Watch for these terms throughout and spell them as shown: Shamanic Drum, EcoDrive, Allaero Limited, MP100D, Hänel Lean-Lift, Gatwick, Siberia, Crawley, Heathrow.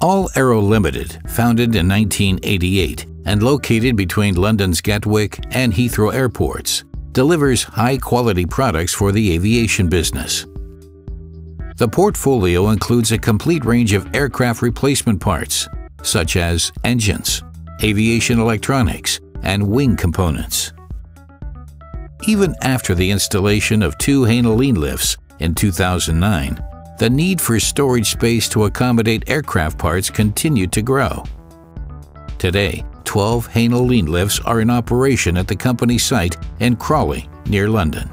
Allaero Limited, founded in 1988 and located between London's Gatwick and Heathrow airports, delivers high-quality products for the aviation business. The portfolio includes a complete range of aircraft replacement parts, such as engines, aviation electronics, and wing components. Even after the installation of 2 Hänel Lean-Lifts in 2009, the need for storage space to accommodate aircraft parts continued to grow. Today, 12 Hänel Lean-Lifts are in operation at the company site in Crawley, near London.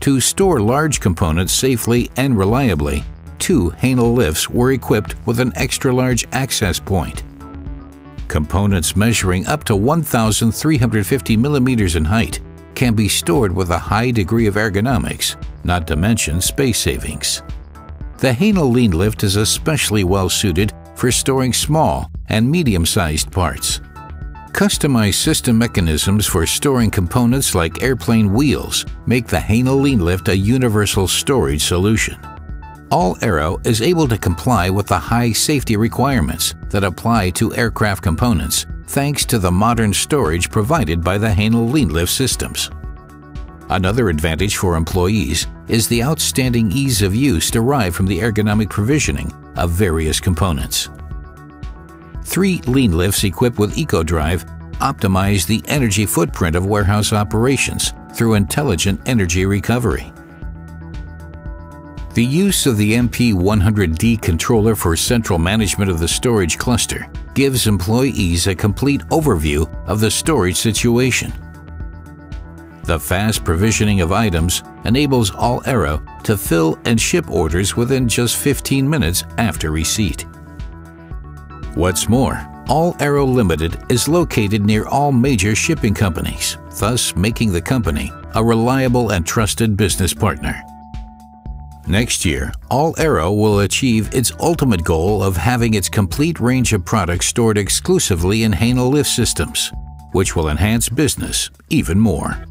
To store large components safely and reliably, 2 Hänel lifts were equipped with an extra-large access point. Components measuring up to 1,350 millimeters in height can be stored with a high degree of ergonomics, not to mention space savings. The Hänel Lean-Lift is especially well-suited for storing small and medium-sized parts. Customized system mechanisms for storing components like airplane wheels make the Hänel Lean-Lift a universal storage solution. Allaero is able to comply with the high safety requirements that apply to aircraft components thanks to the modern storage provided by the Hänel Lean-Lift systems. Another advantage for employees is the outstanding ease of use derived from the ergonomic provisioning of various components. 3 lean lifts equipped with EcoDrive optimize the energy footprint of warehouse operations through intelligent energy recovery. The use of the MP100D controller for central management of the storage cluster gives employees a complete overview of the storage situation. The fast provisioning of items enables Allaero to fill and ship orders within just 15 minutes after receipt. What's more, Allaero Limited is located near all major shipping companies, thus making the company a reliable and trusted business partner. Next year, Allaero will achieve its ultimate goal of having its complete range of products stored exclusively in Hänel lift systems, which will enhance business even more.